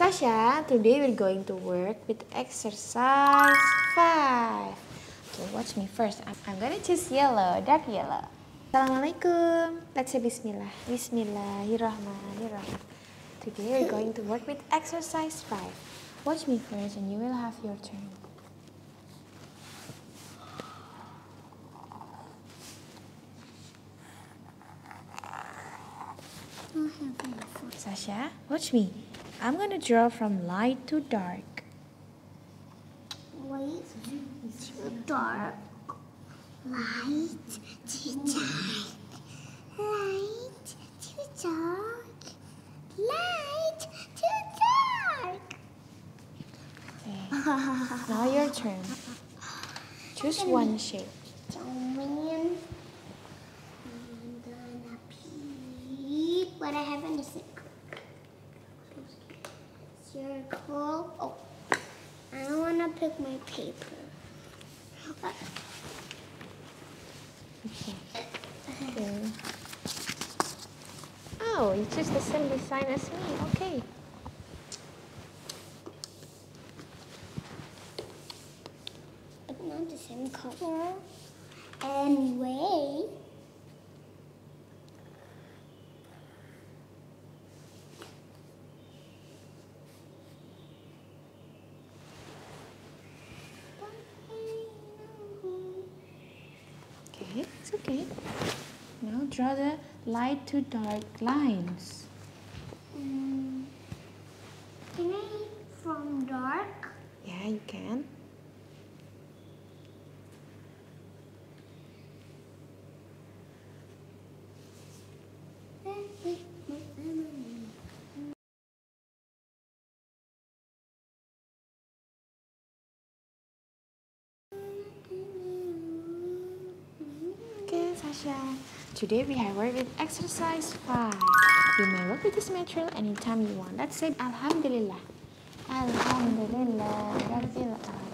Sasha, today we're going to work with exercise 5. Okay, watch me first. I'm gonna choose yellow, dark yellow. Assalamualaikum. Let's say Bismillah. Bismillahirrahmanirrahim. Today we're going to work with exercise 5. Watch me first and you will have your turn. Sasha, watch me. I'm going to draw from light to dark. Light to dark. Light to dark. Light to dark. Light to dark. Okay. Now your turn. Choose one shape. What I have in the circle. Oh, I don't want to pick my paper. Okay. Oh, you choose the same design as me. Okay. But not the same color. Anyway. It's okay. Now draw the light to dark lines. Can I from dark? Yeah, you can. Today we have worked with exercise 5. You may work with this material anytime you want. Let's say Alhamdulillah. Alhamdulillah.